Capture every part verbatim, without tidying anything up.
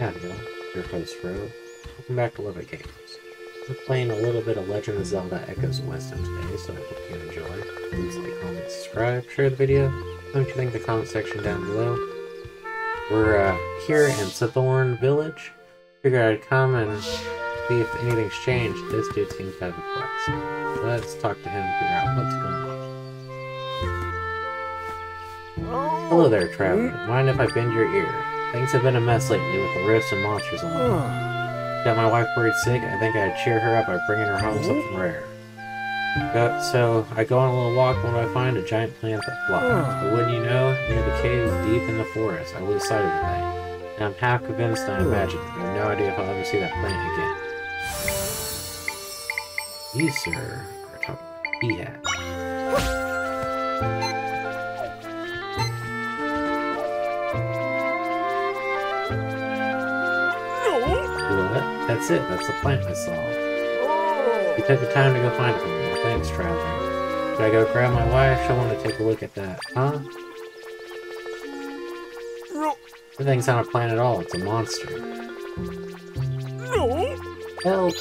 I don't know, your host, Ro. Welcome back to Love It Games. We're playing a little bit of Legend of Zelda Echoes of Wisdom today, so I hope you enjoy. Please like, comment, subscribe, share the video. Don't you think the comment section down below. We're uh, here in Sithorne Village. Figured I'd come and see if anything's changed. This dude seems kind of perplexed. Let's talk to him and figure out what's going on. Hello there, traveler. Mind if I bend your ear? Things have been a mess lately with the rifts and monsters along. Got my wife worried sick. I think I'd cheer her up by bringing her home something rare. Got, so I go on a little walk when I find a giant plant that flies. But wouldn't you know, near the cave, deep in the forest, I lose sight of the thing. And I'm half convinced I imagined. I have no idea if I'll ever see that plant again. You, sir, are talking bee-hat. That's it, that's the plant I saw. You took the time to go find it for me. Well, thanks, traveler. Should I go grab my wife? She'll want to take a look at that, huh? No. That thing's not a plant at all, it's a monster. No. Help!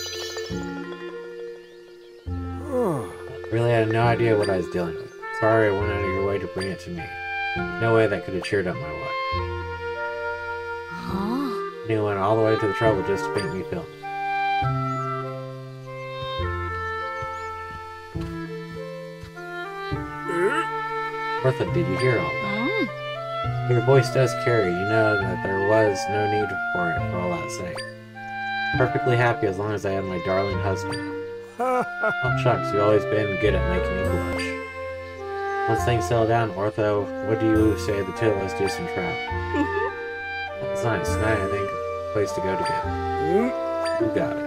Really had no idea what I was dealing with. Sorry I went out of your way to bring it to me. No way that could have cheered up my wife. He went all the way to the trouble just to make me feel. Bertha, did you hear all that? Your voice does carry. You know that there was no need for it, for all that sake. Perfectly happy as long as I had my darling husband. Oh, shucks, you've always been good at making me blush. Once things settle down, Ortho, what do you say the two of us do some travel? It's nice. Tonight, I think, a place to go together. Mm-hmm. You got it.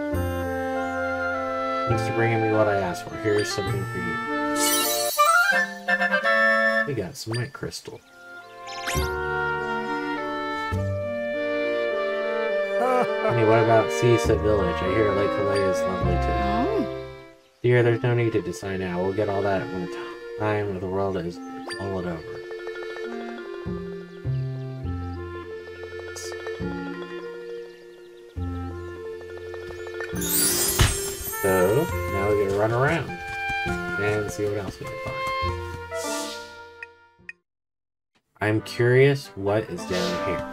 Thanks for bringing me what I asked for. Here's something for you. We got some white crystal. Honey, what about Seaside Village? I hear Lake Halea is lovely too. Oh. Dear, there's no need to decide now. We'll get all that when the time of the world is all over. So, now we get to run around and see what else we can find. I'm curious what is down here.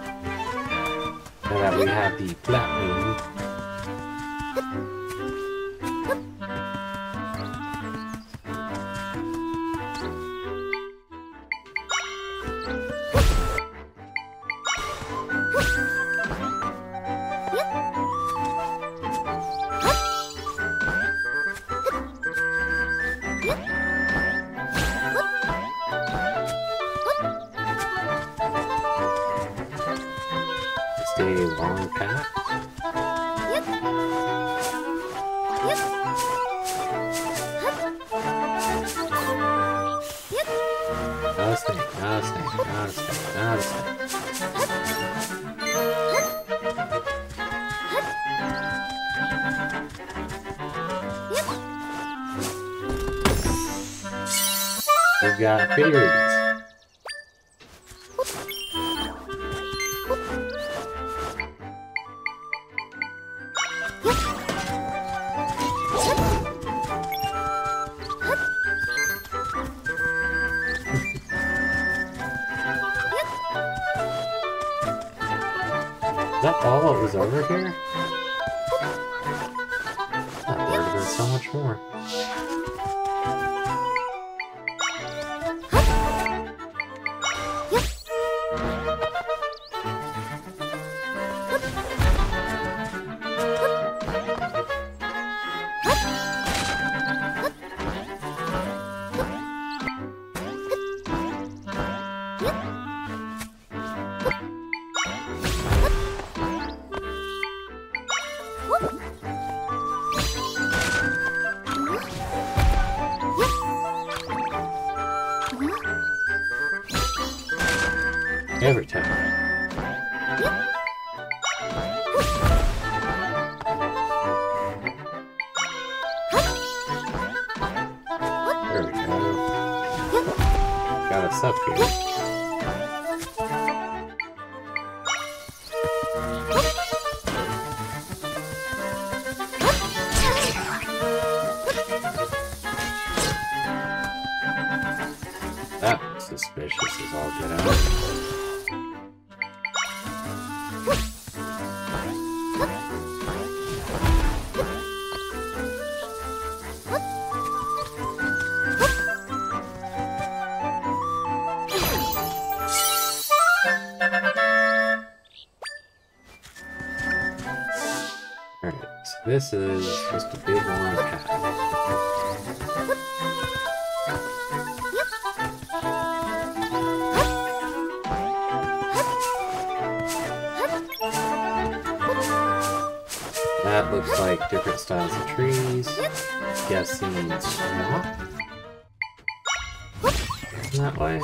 Now that we have the platinum. We've got figurines. Is that all that was over here? I thought there would have been so much more. Every time. Up here. This is all get out. This is just a big long path. That looks like different styles of trees. Guessing swamp. That way.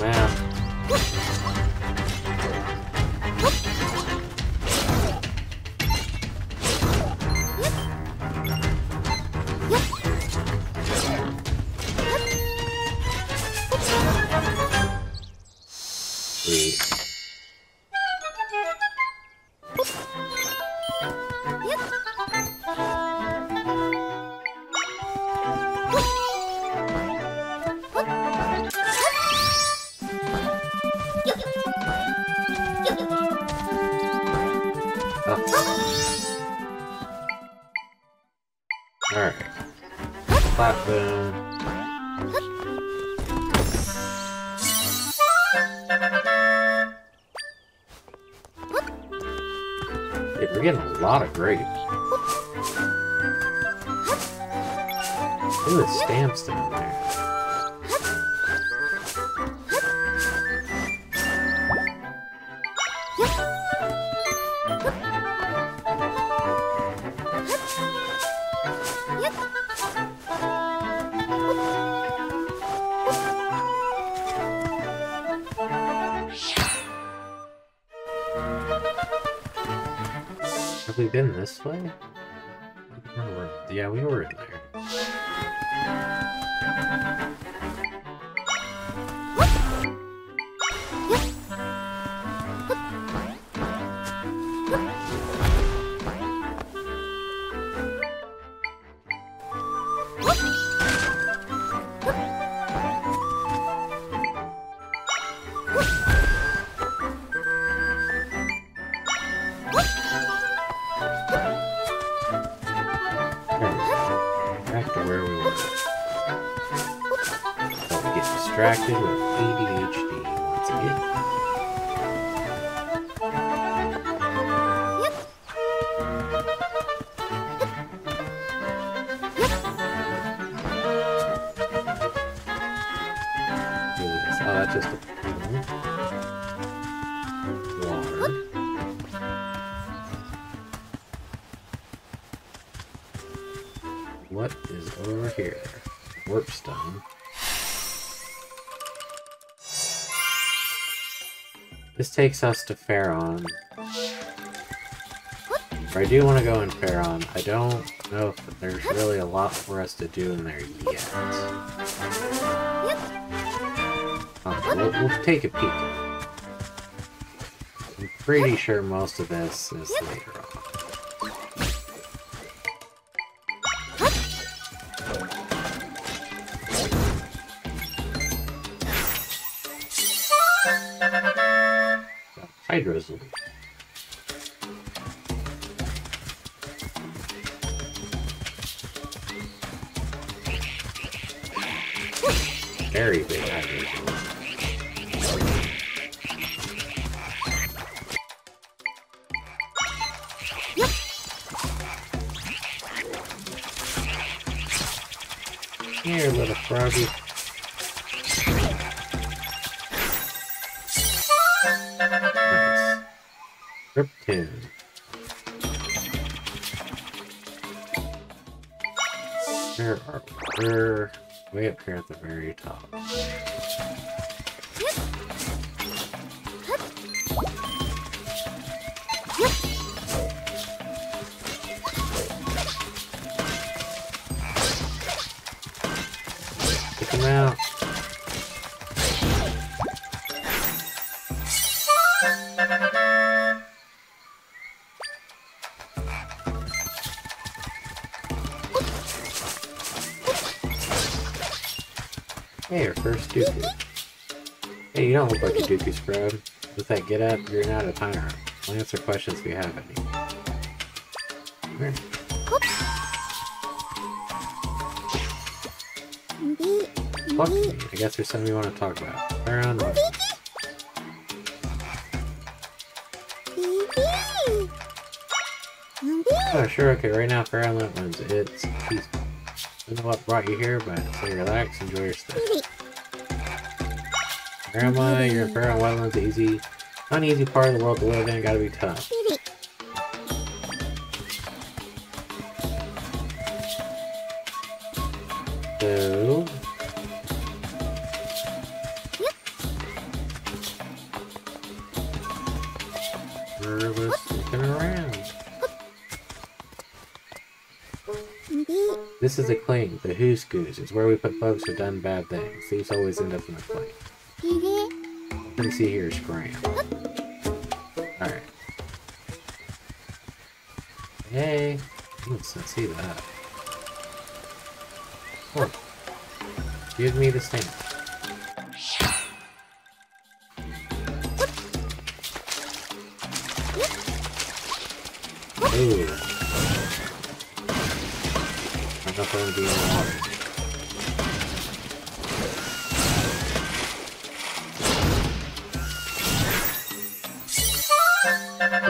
Map. Sweet. Great. Ooh, the stamps down there. We've been this way? Yeah, we were in there. Takes us to Faron. Or I do want to go in Faron. I don't know if there's really a lot for us to do in there yet. Um, we'll, we'll take a peek. I'm pretty sure most of this is later on. Drizzle. Very big high drizzle. Here, little froggy. There are we're way up here at the very top. Pick them out. Hey, our first Dooku. Hey, you don't look like a Dooku scrub. With that get up, you're not a tyrant. We'll answer questions if we have any. Come here. Fuck me. I guess there's something we want to talk about. Where on what? Oh, sure, okay, right now, Fair Island Wetlands, it's peaceful. I don't know what brought you here, but stay relaxed, enjoy your stay. Grandma, you're in Fair Island Wetlands, the easy, uneasy part of the world to live in, gotta be tough. So... we're just looking around. This is a cling, the Who's Goose. It's where we put folks who've done bad things. Thieves always end up in a cling. Let me see here, Scram. Alright. Hey! Let's not see that. Or, give me the stamp. Ooh. I'm not going to be in the water.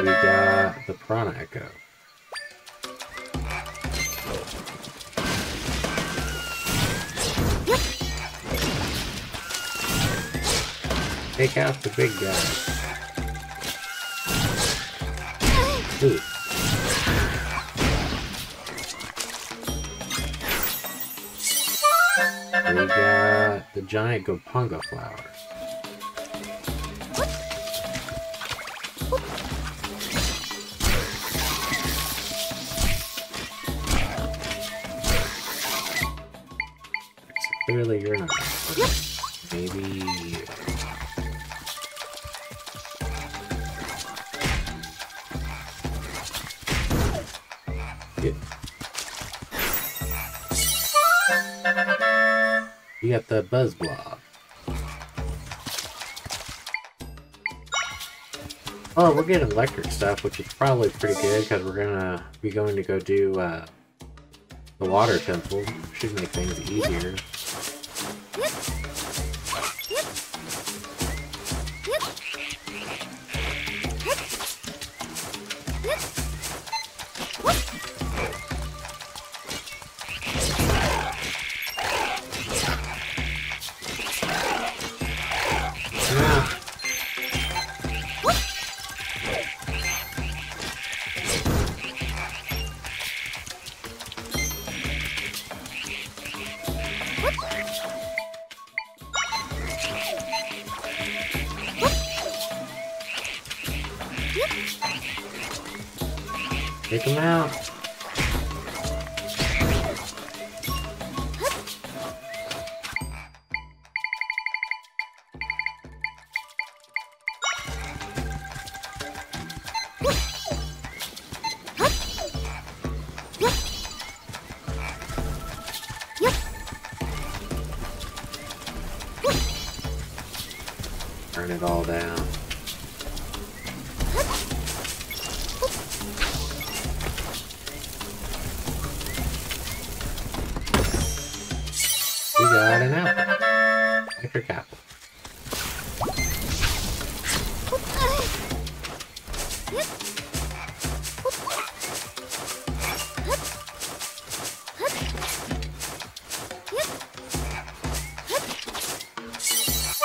We got the Prana Echo. Take out the big guy. Ooh. We got the giant Goponga flower. So clearly you're not. Maybe... you got the Buzz Blob. Oh, we're getting electric stuff, which is probably pretty good because we're gonna be going to go do uh, the water temple. Should make things easier. Take him out. Turn it all down. Got an apple. Electric apple.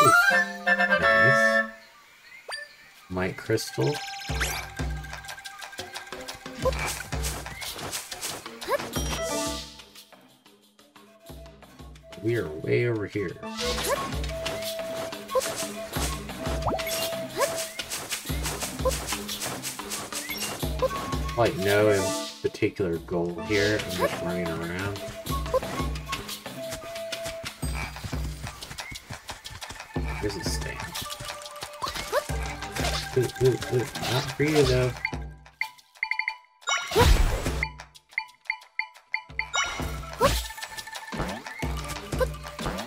Ooh, nice. Mite crystal. We are way over here. Like no in particular goal here. I'm just running around. There's a stain. Ooh, ooh, ooh. Not for you though.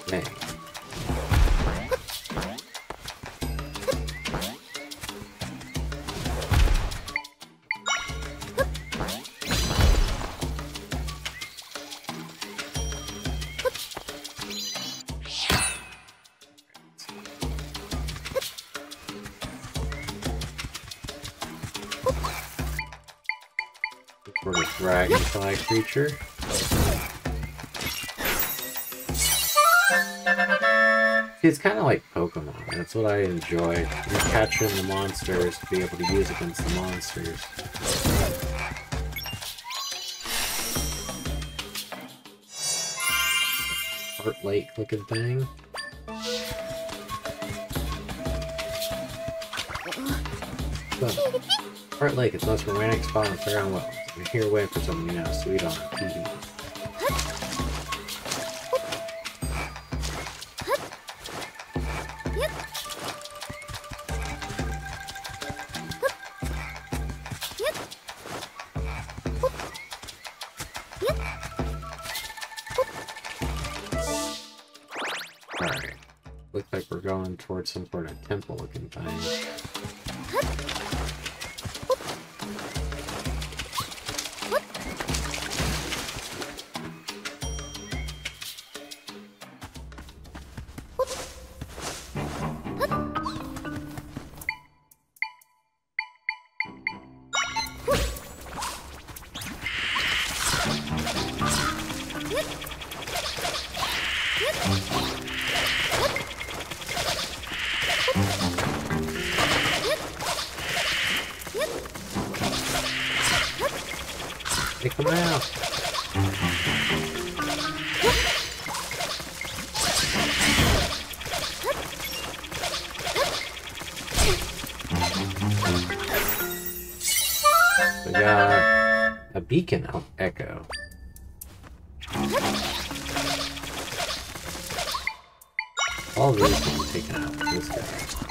Hey. Some sort of dragonfly creature. See, it's kind of like Pokemon. That's what I enjoy. You're catching the monsters to be able to use against the monsters. Heart Lake looking thing. So, Heart Lake is the most romantic spot on Fairground Wells. We're here waiting for something, you know, sweet on T V. Alright. Looks like we're going towards some sort of temple looking thing. Beacon of Echo. All these can be taken out of this guy.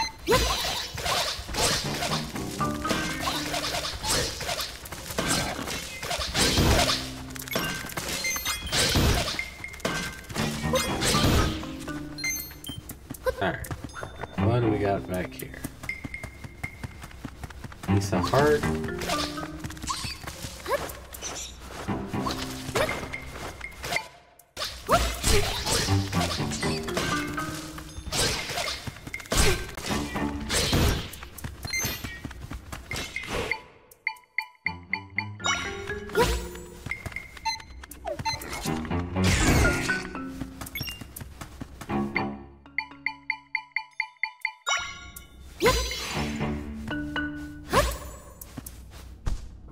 Alright. What do we got back here? Piece of heart.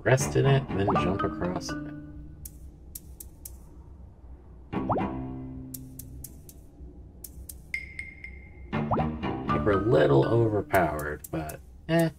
Rest in it, and then jump across it. We're a little overpowered, but eh.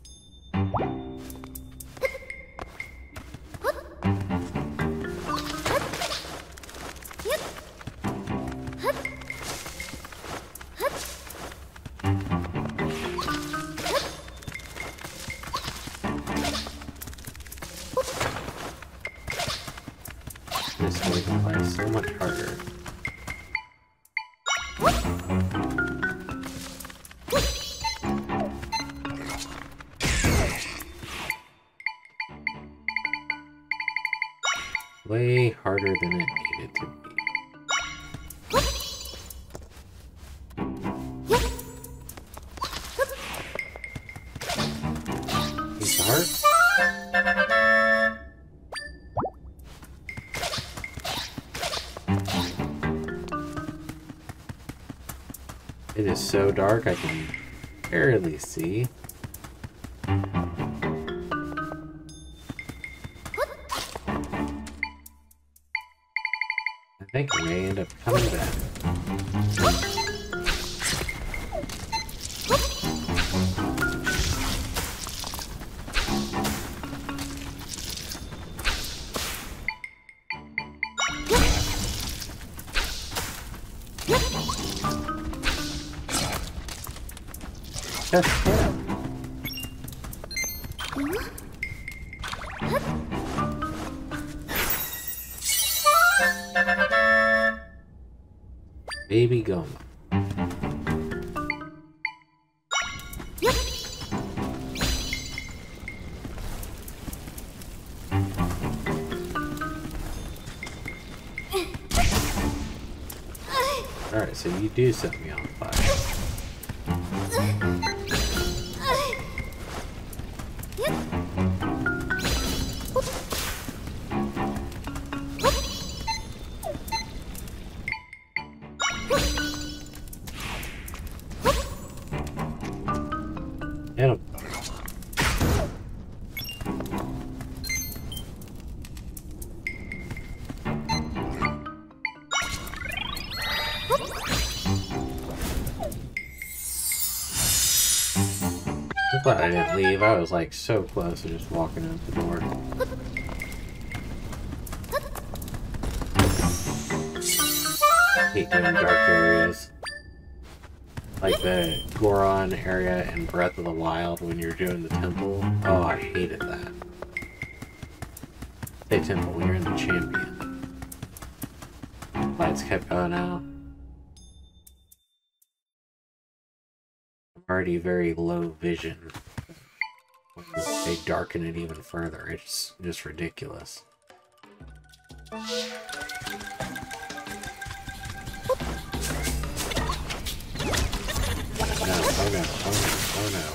It is so dark I can barely see. I think I may end up coming back. Do set me on fire. glad I didn't leave. I was like so close to just walking out the door. I hate doing dark areas. Like the Goron area in Breath of the Wild when you're doing the temple. Oh, I hated that. Say temple when you're in the champion. Lights kept going out. Already very low vision. They darken it even further. It's just ridiculous. No, oh no, oh no, oh no.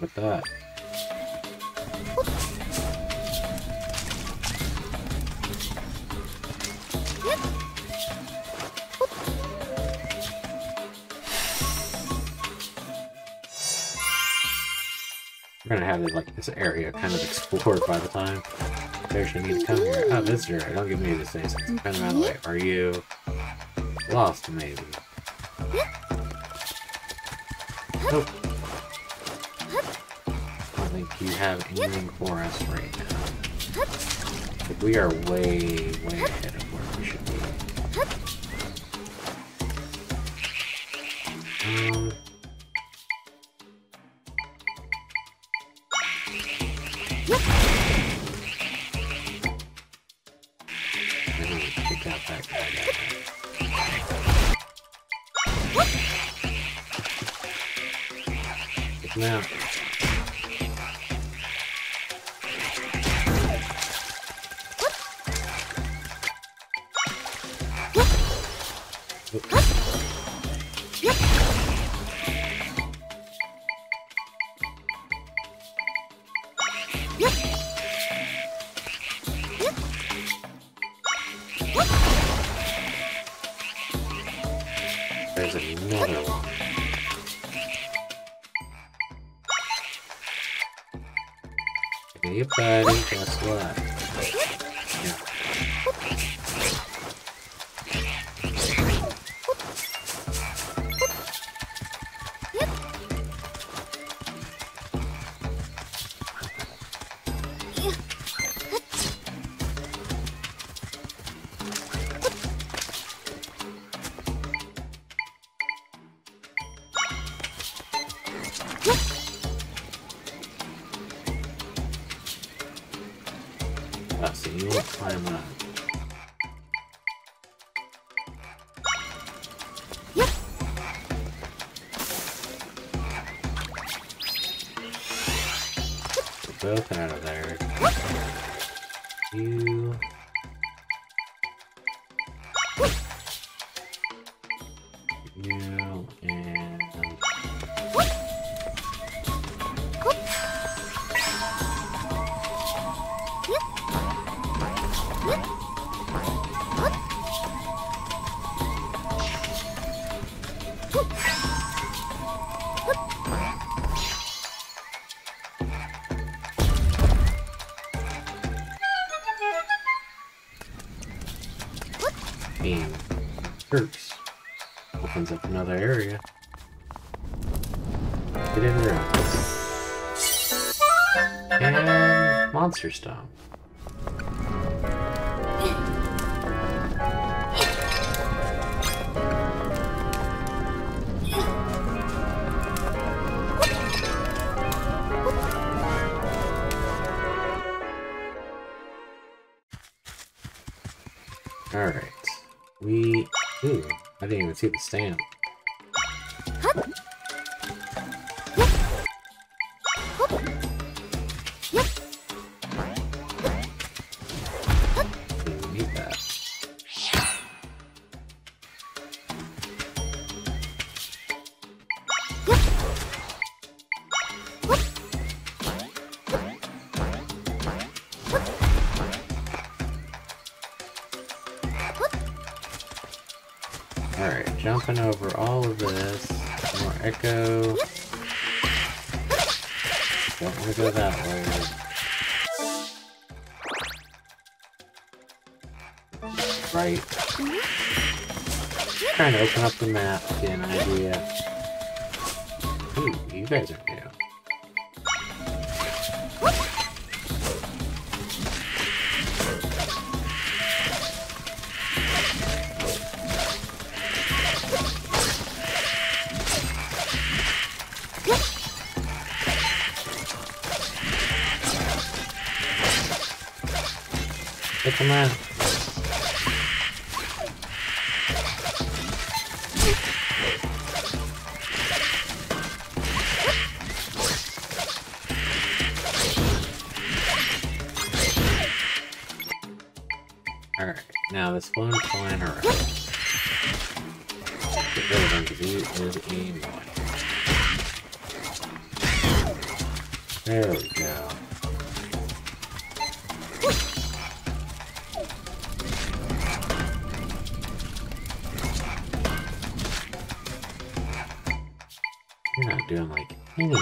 With that. We're gonna have like this area kind of explored by the time. There should need to come here. Oh, visitor, don't give me this nice. Kind of out of the way. Are you lost, maybe? Nope. You have anything for us right now? But we are way, way ahead of where we should be. Um, both out of there. You. You. And. Another area. Get in rooms. And monster stomp. All right. We. Ooh, I didn't even see the stamp. jumping over all of this. More echo. Don't want to go that way. Right. Trying to open up the map, get an idea. Ooh, you guys are new. Look at that. Alright, now this one flying around. Get rid of them because he is annoying. There we go. Doing like anything.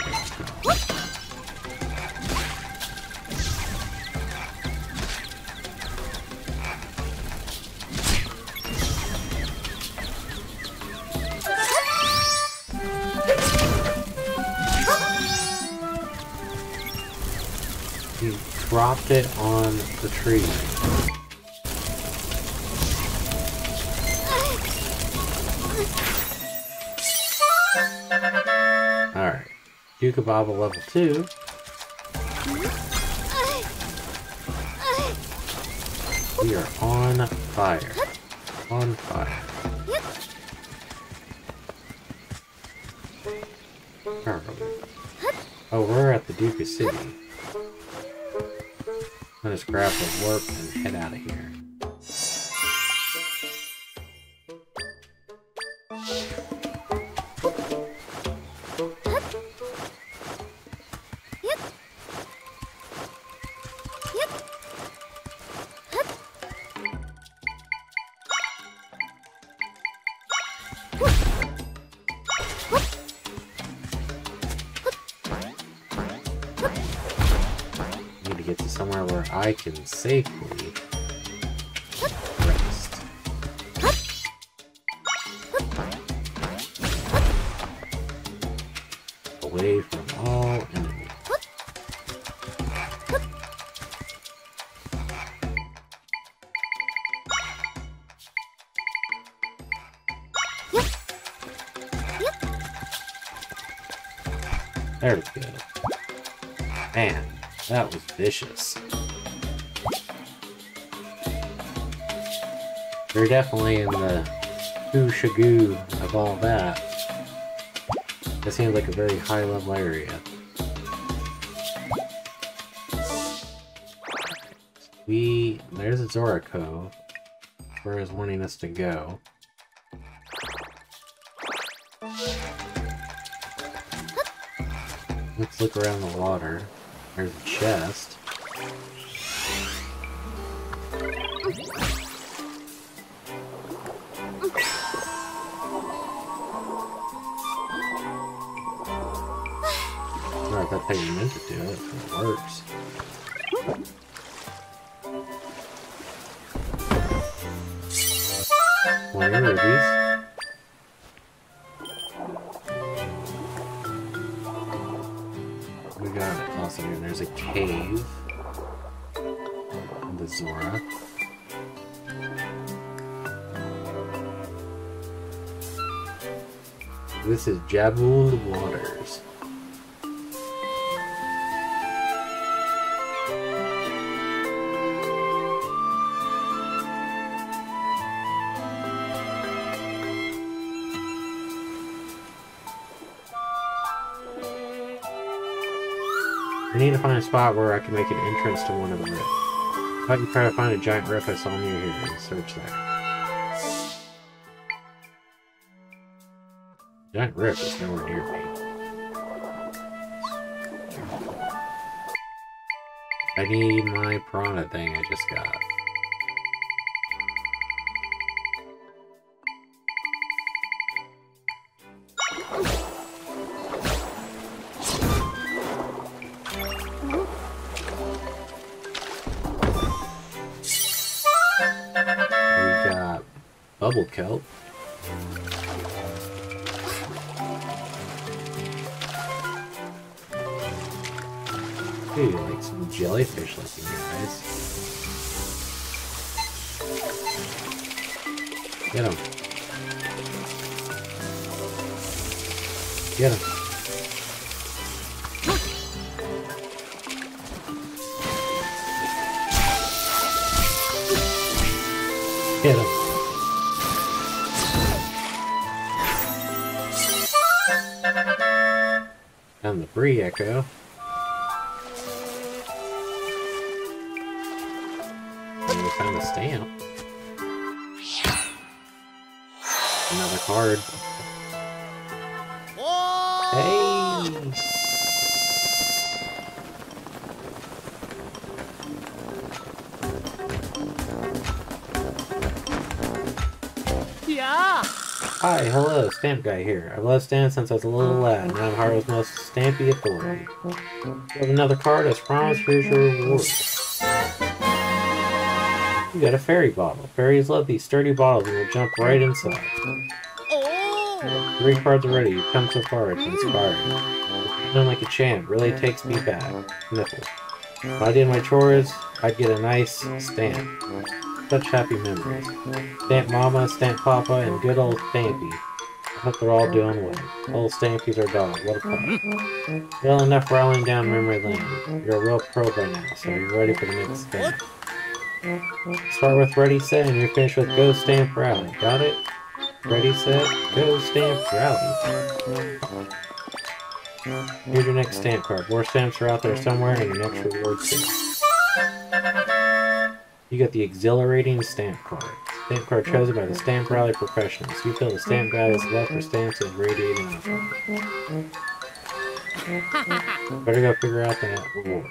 You dropped it on the tree. Duke of Baba level two. We are on fire. On fire. Where are we? Oh, we're at the Duke of City. Let us grab the warp and head out of here. I can safely rest. Away from all enemies. There we go. Man, that was vicious. They're definitely in the who Shagoo of all that. That seems like a very high level area. We there's a Zora Cove. Where is wanting us to go? Let's look around the water. There's a chest. I thought they meant to do it, it works. One of these. We got it. Also, there's a cave. And the Zora. This is Jabu Waters. I need to find a spot where I can make an entrance to one of the rifts. I thought you'd try to find a giant rift I saw near here and search that. Giant rift is nowhere near me. I need my piranha thing I just got. double kelp. Ooh, like some jellyfish looking guys. Get him. Get him. Hit him. And the Bree Echo. And we found a stamp. Another card. Hey! Hi, hello, Stamp Guy here. I've loved stamps since I was a little lad, and now I'm Harrow's most stampy authority. You have another card as promised for your reward. You got a fairy bottle. Fairies love these sturdy bottles and will jump right inside. Three cards already. You've come so far. It's inspiring. You've done like a champ. Really takes me back. Sniffle. If I did my chores, I'd get a nice stamp. Such happy memories. Stamp Mama, Stamp Papa, and good old Stampy. I hope they're all doing well. Old Stampy's our dog. What a pun. Well enough rattling down memory lane. You're a real pro by now, so you're ready for the next stamp. Start with Ready, Set, and you're finished with Go, Stamp, Rally. Got it? Ready, Set, Go, Stamp, Rally. Here's your next stamp card. More stamps are out there somewhere, and your next reward too. You got the exhilarating stamp card. Stamp card chosen by the Stamp Rally professionals. You feel the Stamp Guy's love for stamps is radiating off of. Better go figure out that reward.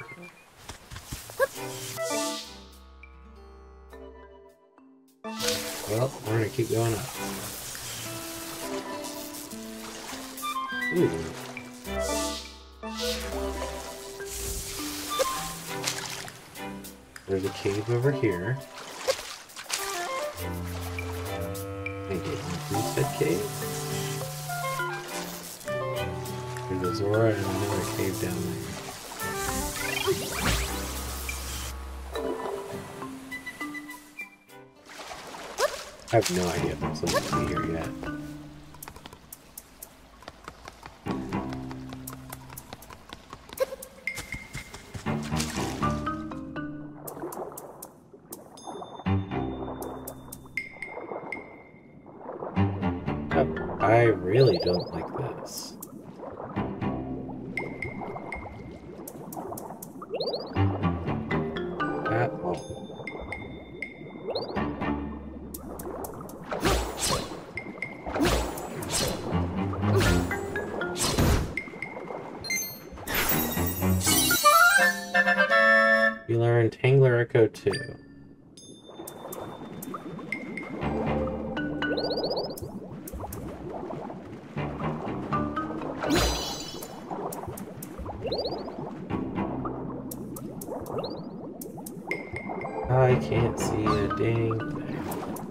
Well, we're gonna keep going up. Ooh. There's a cave over here. Maybe it's a reset cave. There's a Zora and another cave down there. I have no idea if I'm supposed to be here yet. I really don't like this. At all. We learned Tangler Echo too. I can't see a dang thing.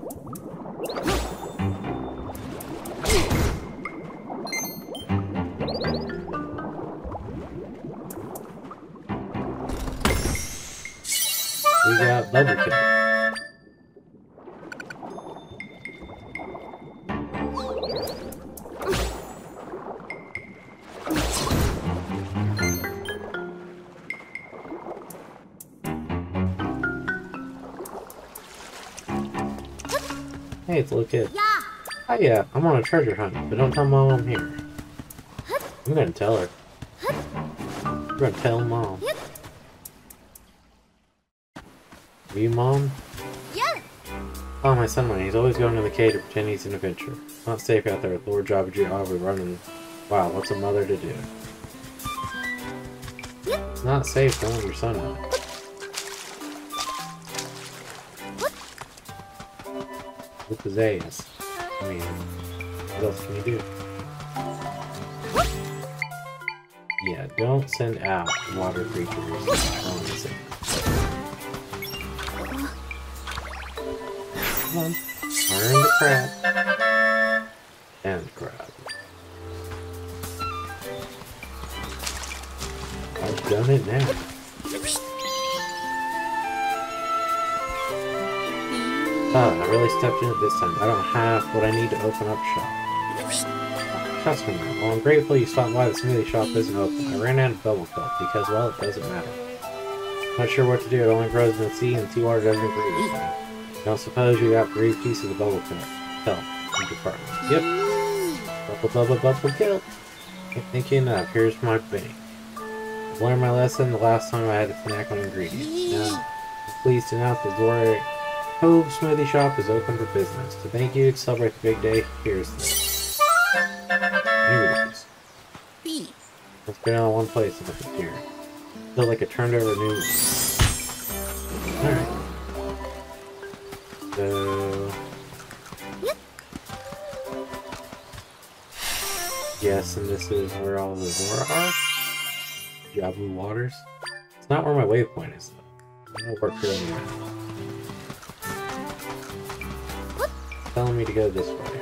We got bubble cake. Hey, it's a little kid. Yeah. Oh yeah, I'm on a treasure hunt, but don't tell Mom I'm here. I'm gonna tell her. I'm gonna tell Mom. Are you Mom? Yeah. Oh, my son went. He's always going to the cave to pretend he's an adventurer. It's not safe out there with Lord Jabu-Jabu running. Wow, what's a mother to do? It's not safe going with your son out. With his ass. I mean, what else can you do? Yeah, don't send out water creatures. Come on. And crab. And crab. I've done it now. Ah, I really stepped in it this time. I don't have what I need to open up shop. Trust me now. Well, I'm grateful you stopped by. The smoothie shop isn't open. I ran out of bubble cup because, well, it doesn't matter. Not sure what to do. It only grows in the sea, and seawater doesn't agree with that. Now suppose you got three pieces of bubble cup. Help. You department. Yep. Bubble, bubble, bubble, guilt. Can't think enough. Here's my thing. I learned my lesson the last time I had to snack on ingredients. Now, I'm pleased to announce the Zora Cove Smoothie Shop is open for business. To thank you to celebrate the big day, here's this. News. It's been all in one place and look at here. I feel like it turned over new leaves. Alright. So... yes, and this is where all the Zora are. Jabu Waters. It's not where my waypoint is, though. I don't know where Kirby is. It's telling me to go this way.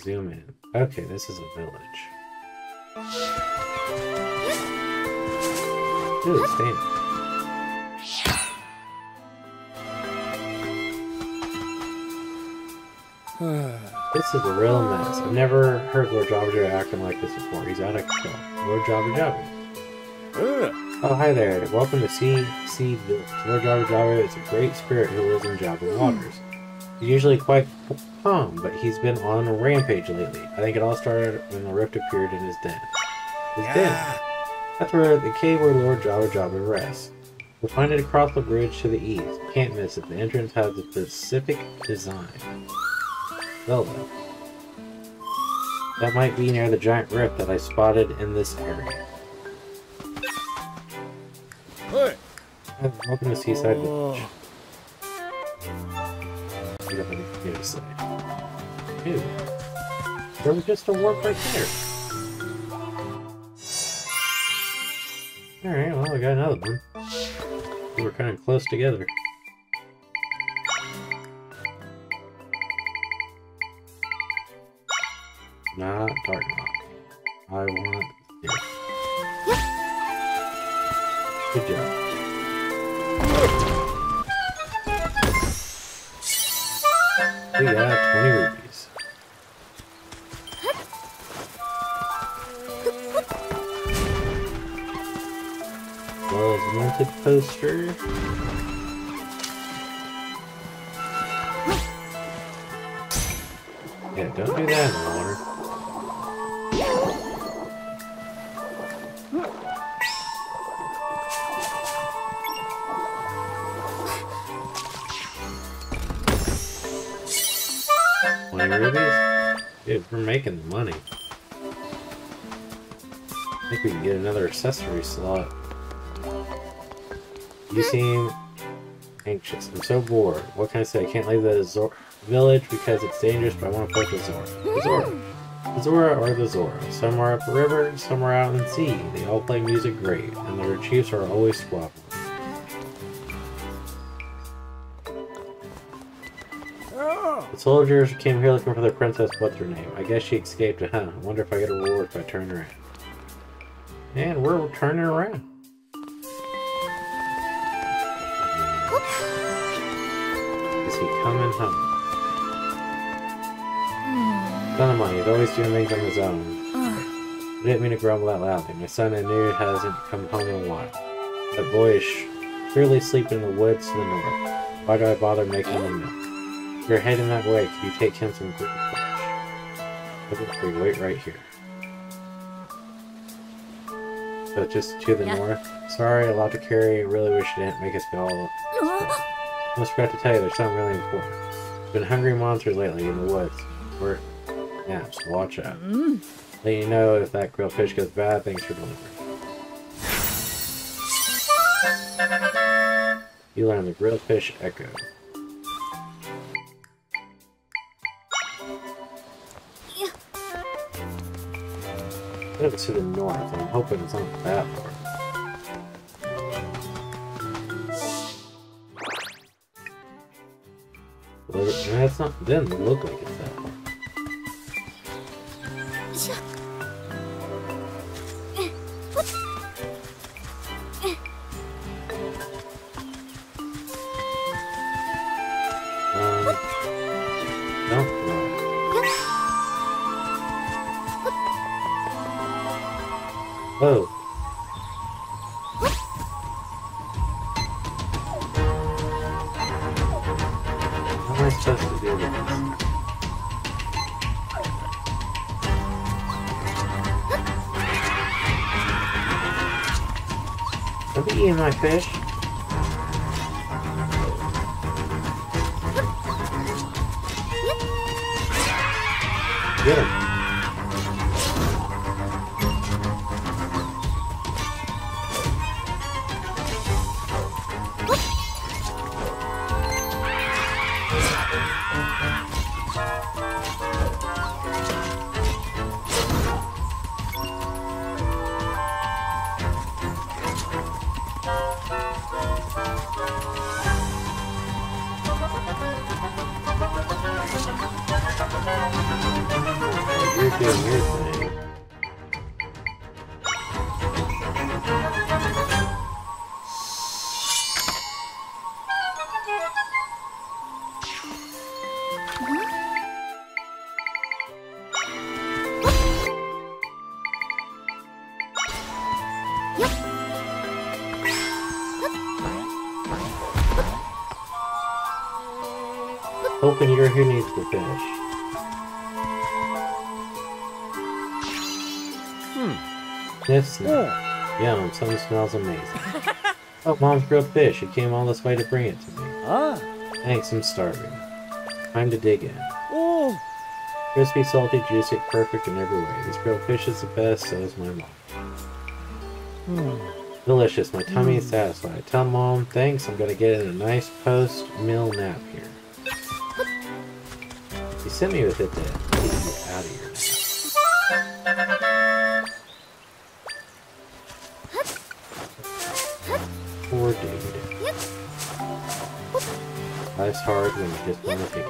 Zoom in. Okay, this is a village. Ooh, damn. This is a real mess. I've never heard Lord Jabu-Jabu acting like this before. He's out of control. Lord Jabu-Jabu. Uh. Oh, hi there. Welcome to Sea Sea Village. Lord Jabu-Jabu is a great spirit who lives in Jabu Waters. He's usually quite calm, but he's been on a rampage lately. I think it all started when the rift appeared in his den. His yeah. den? That's where the cave where Lord Jabu-Jabu rests. We'll find it across the bridge to the east. Can't miss it. The entrance has a specific design. Zelda. That might be near the giant rift that I spotted in this area. Hey. Welcome to Seaside Village. I don't have anything to say. Ew. There was just a warp right there. Alright, well, we got another one. We're kind of close together. Not Darkknock. I want this. Yeah. Good job. We got twenty rupees. As well as a wanted poster. Yeah, don't do that in the water. Dude, we're making the money. I think we can get another accessory slot. You seem anxious. I'm so bored. What can I say? I can't leave the Zora village because it's dangerous, but I want to play the Zora. The Zora. The Zora or the Zora. Some are up the river, some are out in the sea. They all play music great, and their chiefs are always squabbling. The soldiers came here looking for the princess, what's her name? I guess she escaped, huh? I wonder if I get a reward if I turn around. And we're turning around. Is he coming home? Son of mine, he's always doing things on his own. I didn't mean to grumble that loudly. My son I knew hasn't come home in a while. That boy is surely sleeping in the woods to the north. Why do I bother making him know? If you're heading that way, can you take him some good flesh? We wait right here. So just to the yeah. north. Sorry, a lot to carry. Really wish you didn't make us go all up. I almost forgot to tell you, there's something really important. Been hungry monsters lately in the woods. We're naps. Watch out. Mm. Let you know if that grilled fish goes bad. Thanks for delivering. You learn the grilled fish echo. It's to the north. I'm hoping it's not that far. That's not. Doesn't look like it's that far. Oh. How am I supposed to do this? Don't be eating my fish. Get him. Open here, who needs the fish? Hmm. Sniff, sniff. Yeah. Yum, something smells amazing. Oh, Mom's grilled fish. She came all this way to bring it to me. Ah. Thanks, I'm starving. Time to dig in. Oh. Crispy, salty, juicy, perfect in every way. This grilled fish is the best, so is my mom. Hmm. Delicious, my tummy mm. is satisfied. Tell Mom, thanks, I'm gonna get in a nice post-meal nap here. He sent me with it to get out of here. Poor dude. Life's hard when you just want to pick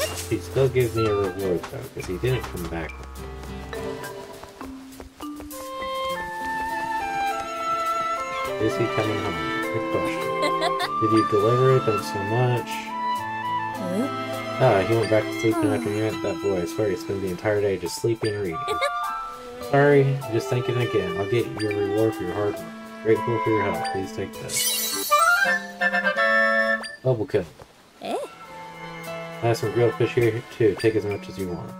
it up. He still gives me a reward though, because he didn't come back. Is he coming home? Good question. Did you deliver it? Thanks so much. Ah, he went back to sleep after you met that boy. I swear he spent the entire day just sleeping and reading. Sorry, just thinking again. I'll get you a reward for your hard work. Grateful for your help. Please take this. Bubble cut. I have some grilled fish here too. Take as much as you want.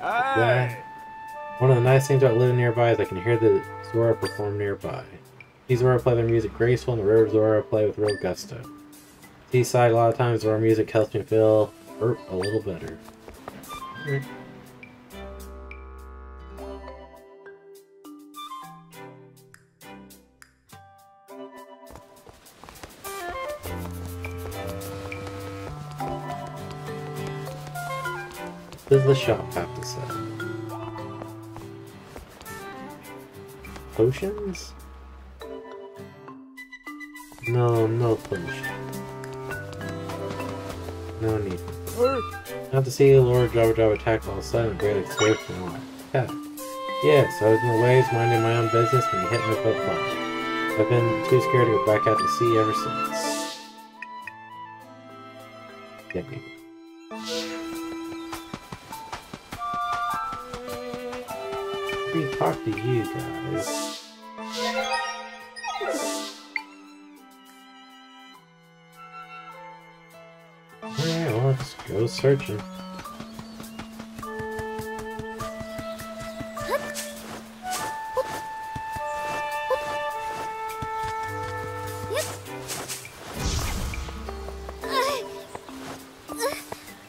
That. One of the nice things about living nearby is I can hear the Zora perform nearby. Sea Zora play their music graceful, and the River Zora play with real gusto. Seaside, a lot of times, Zora music helps me feel hurt a little better. Mm. This is the shop, I have to say. Potions? No, no potions. No need. Not to see Lord Jabu-Jabu attack all of a sudden, barely escaped from life. Yeah. Yes, I was in the waves, minding my own business, and he hit me with a fire. I've been too scared to go back out to sea ever since. Get me. Let me talk to you guys. Alright, well, let's go searching.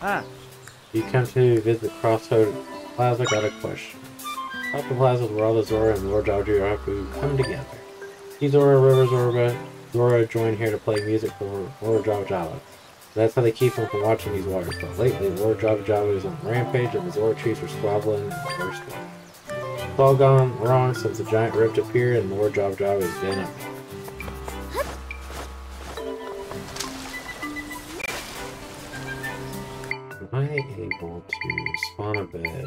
Ah. You come to visit Crossroads Plaza, got a question. That implies that the world of Zora and Lord Jabu-Jabu come together. Sea Zora, River Zora, Zora join here to play music for Lord Jabu-Jabu. That's how they keep him from watching these waters, but lately Lord Jabu-Jabu is on a rampage and the Zora chiefs are squabbling worse. It's all gone wrong since the giant rift appeared and Lord Jabu-Jabu is been up. Am I able to spawn a bed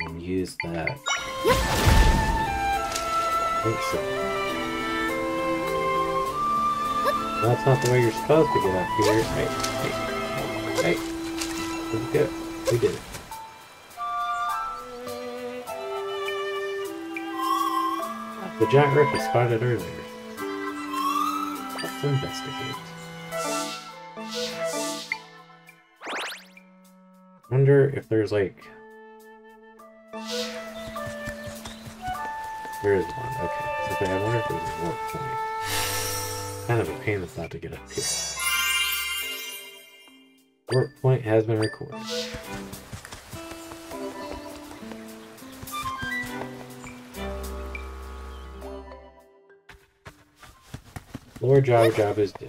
and use that? I think so. That's not the way you're supposed to get up here. Hey, hey, hey. We did it. We did it. The giant rift was spotted earlier. Let's investigate. I wonder if there's like... There is one. Okay. So okay, I wonder if there's a warp point. Kind of a pain that's not to get up here. Warp point has been recorded. Lord Jabu-Jabu is dead.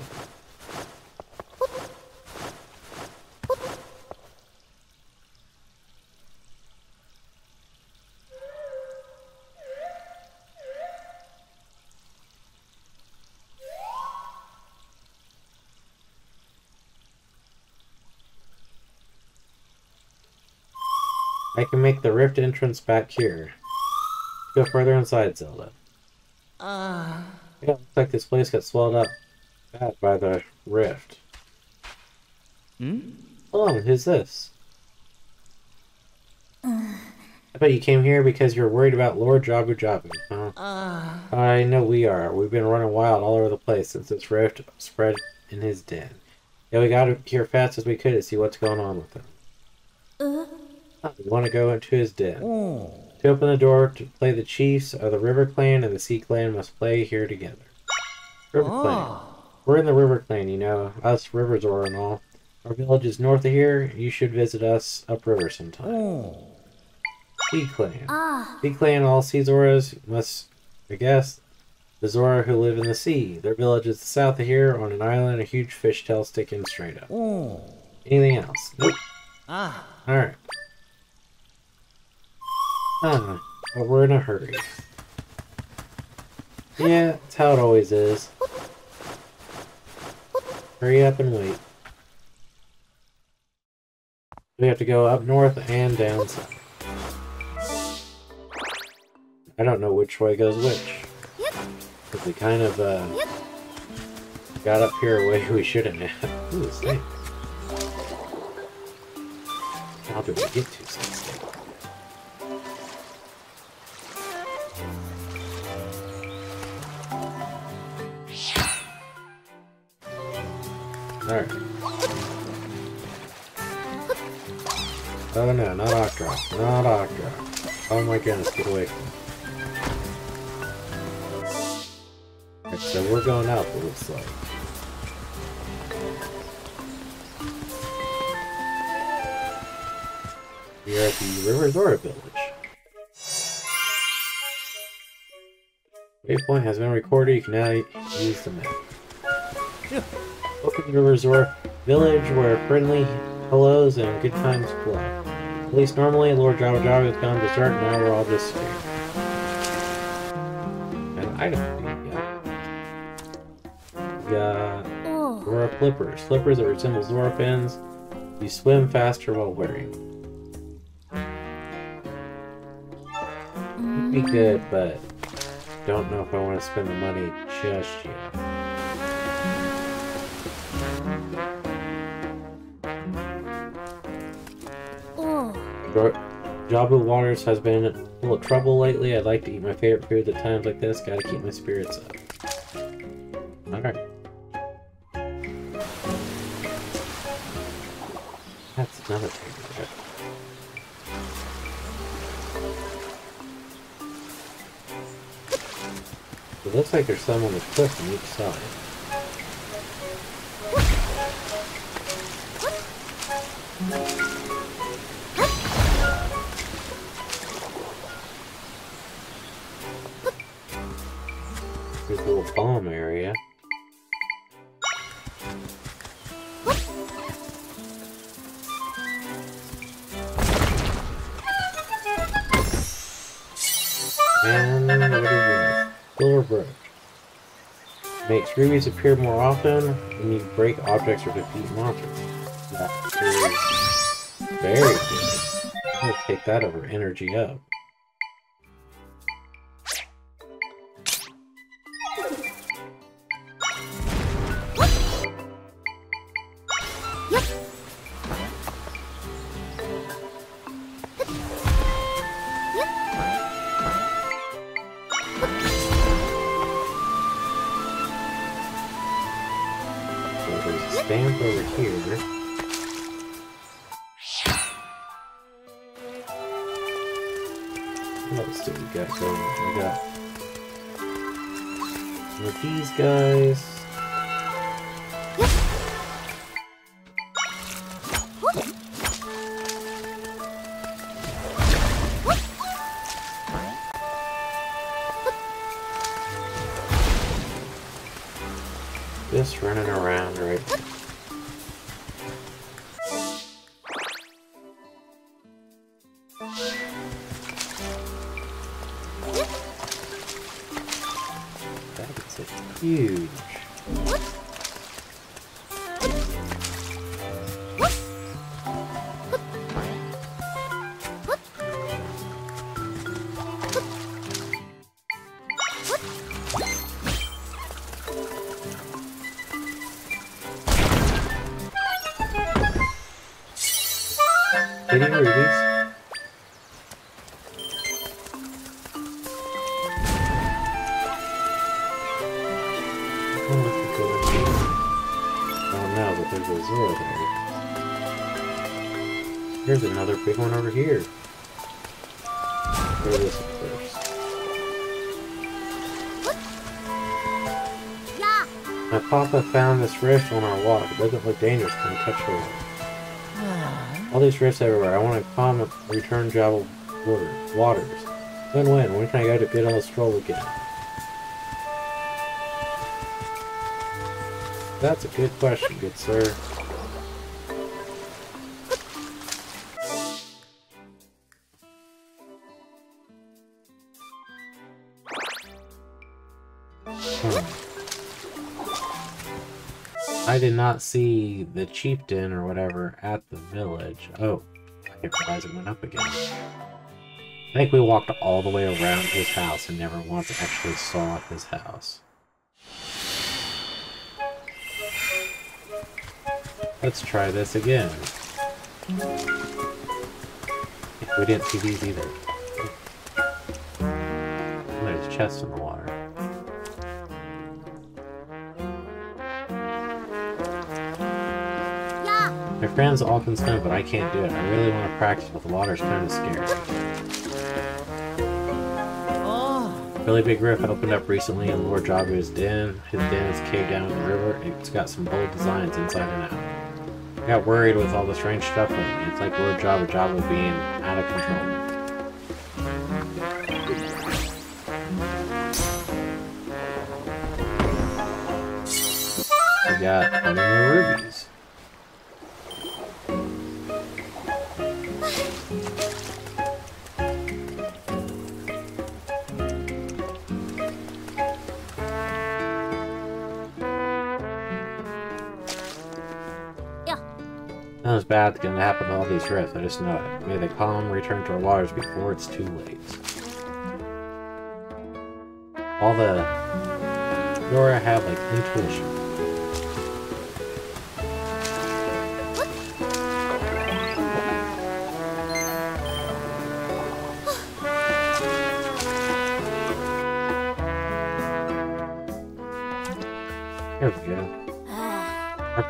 I can make the rift entrance back here. Let's go further inside, Zelda. Ah. Uh. Yeah, looks like this place got swelled up bad by the rift. Hmm? Oh, who's this? Uh. I bet you came here because you're worried about Lord Jabu-Jabu, huh? Uh. I know we are. We've been running wild all over the place since this rift spread in his den. Yeah, we got here fast as we could to see what's going on with him. Uh. We want to go into his den. Oh. To open the door to play, the chiefs of the River Clan and the Sea Clan must play here together. River oh. Clan. We're in the River Clan, you know. Us River Zora and all. Our village is north of here. You should visit us upriver sometime. Oh. Sea Clan. Ah. Sea Clan, all Sea Zoras must, I guess, the Zora who live in the sea. Their village is south of here on an island, a huge fish tail sticking straight up. Oh. Anything else? Nope. Ah. Alright. Ah, but we're in a hurry. Yeah, that's how it always is. Hurry up and wait. We have to go up north and down south. I don't know which way goes which. Because we kind of uh, got up here a way we shouldn't have. Ooh, snake. How do we get to something? Alright. Oh no, not Octorok. Not Octorok. Oh my goodness, get away from me. Alright, so we're going up, it looks like. We are at the River Zora Village. Waypoint has been recorded, you can now use the map. Yeah. Welcome to the River Zora Village, where friendly hellos and good times play. At least normally, Lord Jabu-Jabu has gone berserk, now we're all just scared. And I don't think we got Zora Flippers. Flippers that resemble Zora Pins. You swim faster while wearing. It'd be good, but don't know if I want to spend the money just yet. Jabu Waters has been in a little trouble lately. I'd like to eat my favorite food at times like this. Gotta keep my spirits up. Alright. That's another thing. It looks like there's some on the cliff on each side. little farm area. And what do we have? Pillar Brook. Makes rubies appear more often when you break objects or defeat monsters. That is very good. I'll take that over energy up. Here's another big one over here. Throw this one first. Yeah. My papa found this rift on our walk. It doesn't look dangerous. Can I touch it? All these rifts everywhere. I want to calm and return Jabu Waters. Then when? When can I go to get on a stroll again? That's a good question, good sir. I did not see the chieftain or whatever at the village. Oh, I didn't realize it went up again. I think we walked all the way around his house and never once actually saw his house. Let's try this again. Yeah, we didn't see these either. There's chests in the water. My friends all can swim, but I can't do it. I really want to practice, but the water's kind of scary. Oh. Really big rift opened up recently in Lord Jabu's den. His den is caved down in the river. It's got some bold designs inside and out. I got worried with all the strange stuff lately. It's like Lord Jabu-Jabu being out of control. We got twenty more rubies. Bad thing to happen to all these rifts. I just know it. May the calm return to our waters before it's too late. All the Zora have like intuition.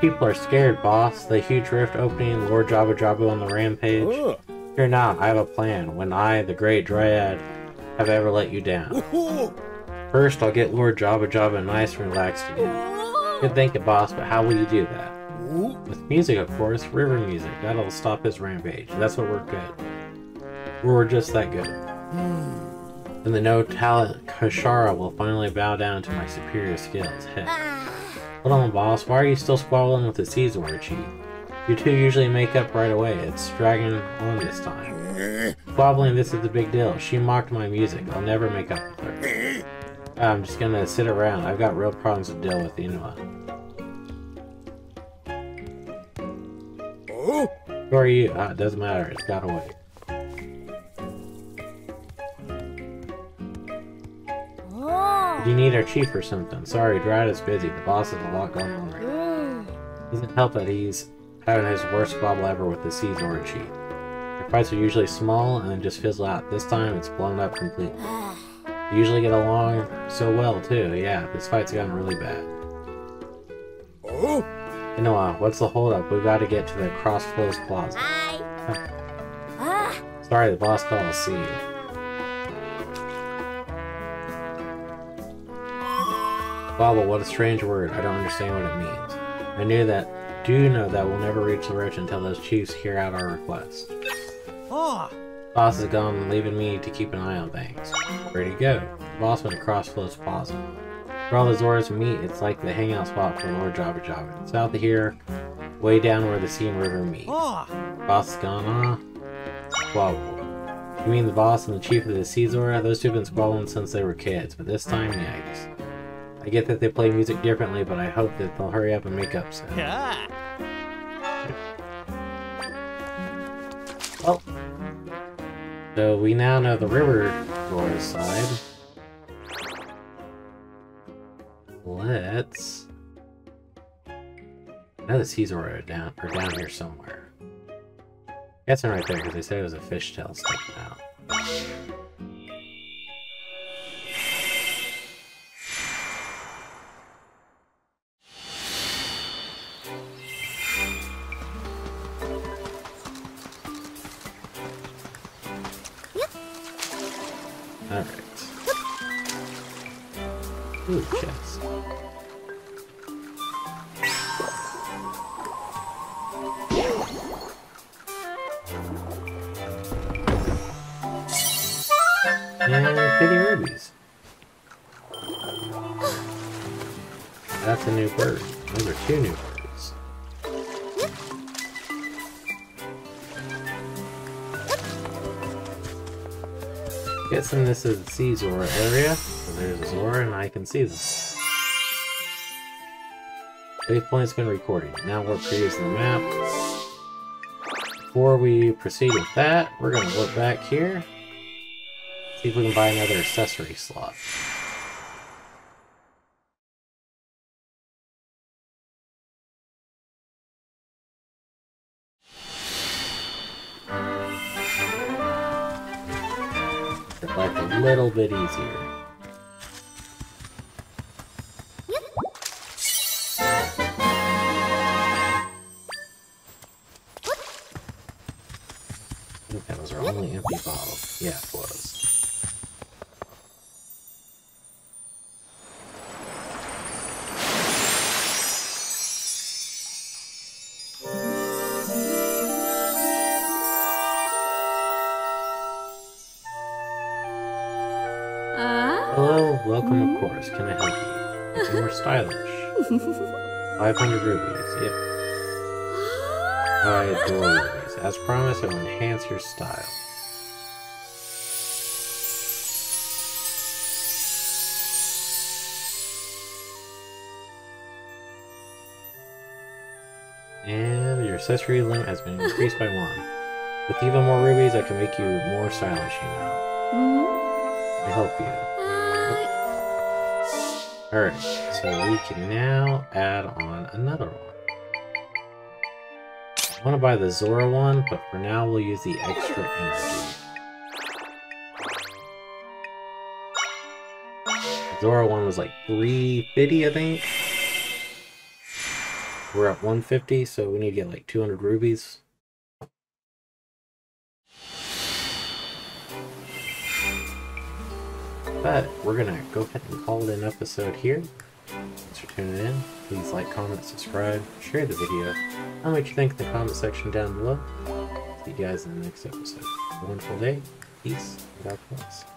People are scared, boss. The huge rift opening, Lord Jabu-Jabu on the rampage. Ugh. Here now, I have a plan. When I, the great Dryad, have ever let you down. First, I'll get Lord Jabu-Jabu nice and relaxed again. Good thinking, boss, but how will you do that? Ooh. With music, of course. River music. That'll stop his rampage. That's what we're good. We're just that good. Mm. Then the no-talent Kashara will finally bow down to my superior skills. Heh. Hold on, boss. Why are you still squabbling with the Sea Zora chief? You two usually make up right away. It's dragging on this time. Squabbling this is the big deal. She mocked my music. I'll never make up with her. I'm just gonna sit around. I've got real problems to deal with, Inua. Oh? Who are you? Ah, it doesn't matter. It's got away. Do you need our chief or something? Sorry, Dryad is busy. The boss has a lot going on right now. Doesn't help that he's having his worst squabble ever with the Sea Zora chief. Their fights are usually small and then just fizzle out. This time it's blown up completely. They usually get along so well too. Yeah, this fight's gotten really bad. Oh? Inoa, what's the holdup? We've got to get to the Crossroads Plaza. Sorry, the boss called us. See you. Baba, what a strange word. I don't understand what it means. I knew that, do know that we'll never reach the roach until those chiefs hear out our request. Oh. Boss is gone, leaving me to keep an eye on things. Where'd he go? The boss went across Flo's Plaza. Where all the Zoras meet, it's like the hangout spot for Lord Jabu-Jabu. South of here, way down where the sea and river meet. Oh. Boss is gone, huh? Squabble. You mean the boss and the chief of the Sea Zora? Those two have been squabbling since they were kids, but this time, yikes. I get that they play music differently, but I hope that they'll hurry up and make up soon. Yeah. Oh. So we now know the River Zora side. Let's... I know the Sea Zora are down, are down here somewhere. That's not right there, because they said it was a fishtail sticking out. Ooh, chest. And pretty rubies. That's a new bird. Those are two new birds. I'm guessing this is the Sea Zora area. There's a Zora, and I can see them. Save point's been recorded. Now we're creating the map. Before we proceed with that, we're going to look back here. See if we can buy another accessory slot. It's like a little bit easier. Yeah, it was. Uh? Hello, welcome, of course. Can I help you? It's more stylish. five hundred rubies, yep. I adore rubies. As promised, it will enhance your style. Accessory limit has been increased by one. With even more rubies, I can make you more stylish, you know. Mm-hmm. I help you. Uh... Oh. Alright, so we can now add on another one. I want to buy the Zora one, but for now we'll use the extra energy. The Zora one was like three fifty, I think. We're at one fifty, so we need to get like two hundred rubies. But we're gonna go ahead and call it an episode here. Thanks for tuning in. Please like, comment, subscribe, share the video. Tell me what you think in the comment section down below. See you guys in the next episode. Have a wonderful day. Peace. God bless.